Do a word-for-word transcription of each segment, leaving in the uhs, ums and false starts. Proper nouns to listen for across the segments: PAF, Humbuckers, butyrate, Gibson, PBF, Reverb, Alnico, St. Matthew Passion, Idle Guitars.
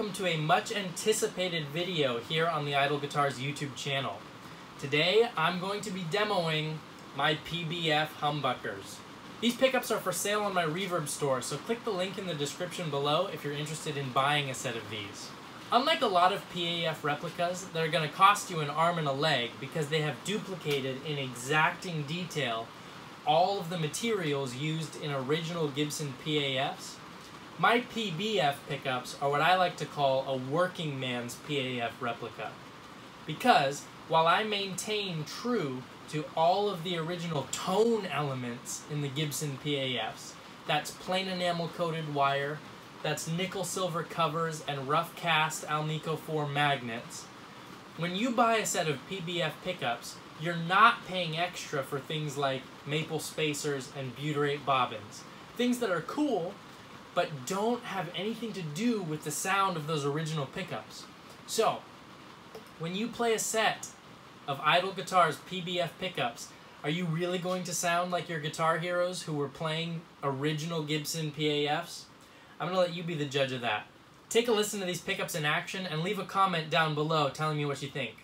welcome to a much anticipated video here on the Idle Guitars YouTube channel. Today I'm going to be demoing my P B F humbuckers. These pickups are for sale on my Reverb store, so click the link in the description below if you're interested in buying a set of these. Unlike a lot of P A F replicas, they're going to cost you an arm and a leg because they have duplicated in exacting detail all of the materials used in original Gibson P A Fs. My P B F pickups are what I like to call a working man's P A F replica, because while I maintain true to all of the original tone elements in the Gibson P A Fs, that's plain enamel coated wire, that's nickel silver covers, and rough cast Alnico four magnets, when you buy a set of P B F pickups, you're not paying extra for things like maple spacers and butyrate bobbins, things that are cool but don't have anything to do with the sound of those original pickups. So, when you play a set of Idle Guitars P B F pickups, are you really going to sound like your guitar heroes who were playing original Gibson P A Fs? I'm going to let you be the judge of that. Take a listen to these pickups in action and leave a comment down below telling me what you think.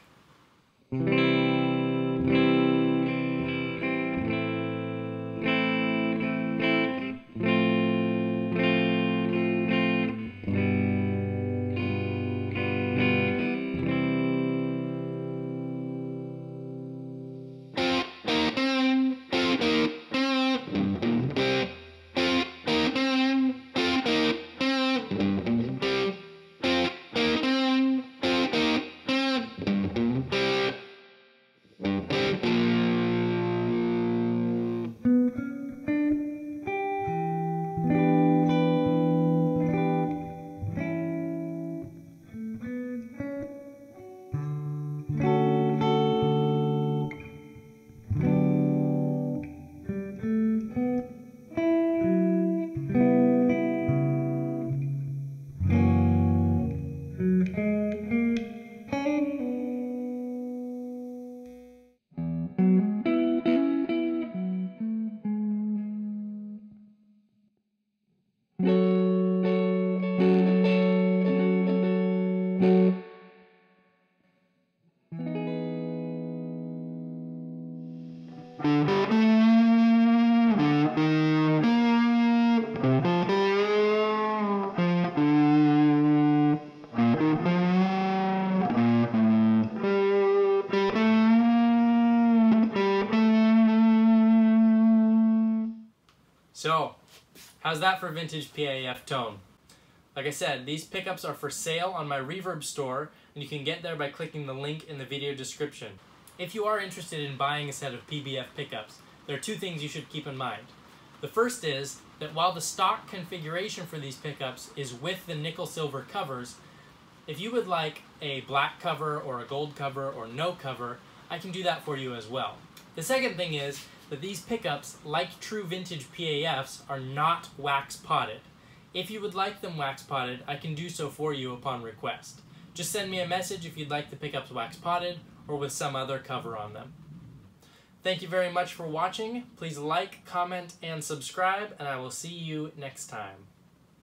So, how's that for vintage P A F tone? Like I said, these pickups are for sale on my Reverb store, and you can get there by clicking the link in the video description. If you are interested in buying a set of P B F pickups, there are two things you should keep in mind. The first is that while the stock configuration for these pickups is with the nickel silver covers, if you would like a black cover or a gold cover or no cover, I can do that for you as well. The second thing is that these pickups, like true vintage P A Fs, are not wax potted. If you would like them wax potted, I can do so for you upon request. Just send me a message if you'd like the pickups wax potted or with some other cover on them. Thank you very much for watching. Please like, comment, and subscribe, and I will see you next time.